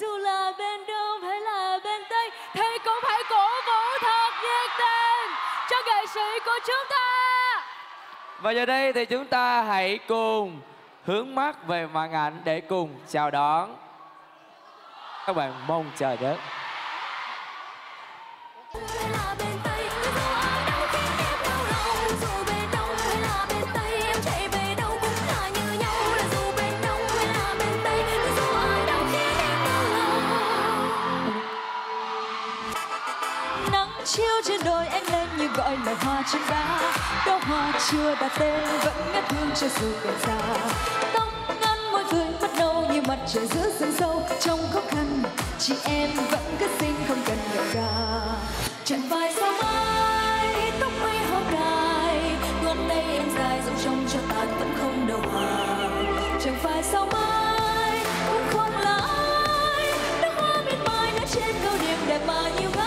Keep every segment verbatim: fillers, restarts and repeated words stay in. dù là bên đông hay là bên tây thì cũng hãy cổ vũ thật nhiệt tình cho nghệ sĩ của chúng ta. Và giờ đây thì chúng ta hãy cùng hướng mắt về màn ảnh để cùng chào đón các bạn mong chờ đến. Chiều trên đồi anh lên như gọi là hoa trên đá, đóa hoa chưa đặt tên vẫn ngát hương cho dù còn xa. Tóc ngắn môi cười bắt đầu như mặt trời giữa sương sâu, trong khó khăn chị em vẫn cứ xinh không cần ngại cả. Chẳng phải sao mai tóc mây hoa cài, ngón tay em dài dòng trong cho tàn vẫn không đầu hàng. Chẳng phải sao mai cũng không là ai, đóa hoa miệt mài nở trên cao điểm đẹp mà như vãi.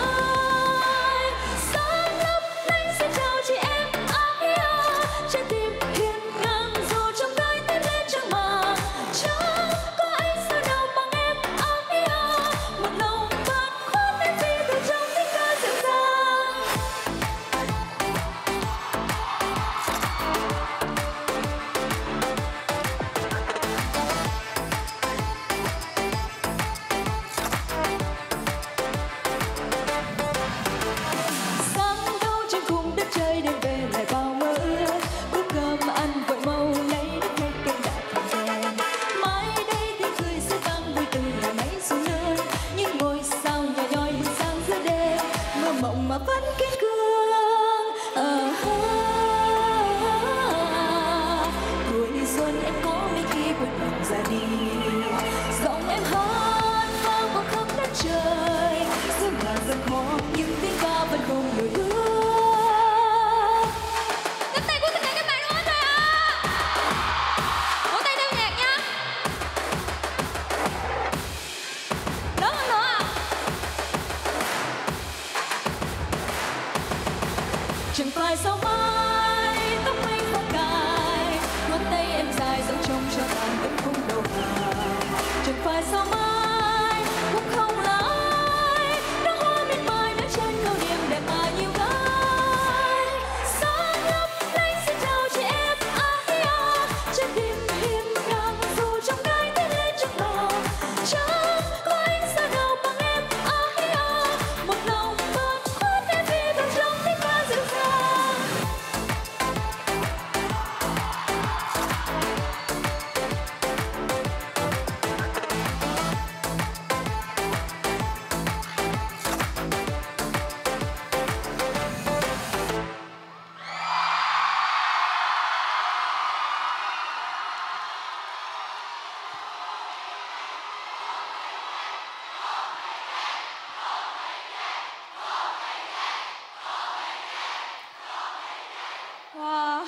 Wow,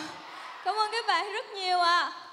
cảm ơn các bạn rất nhiều ạ. À.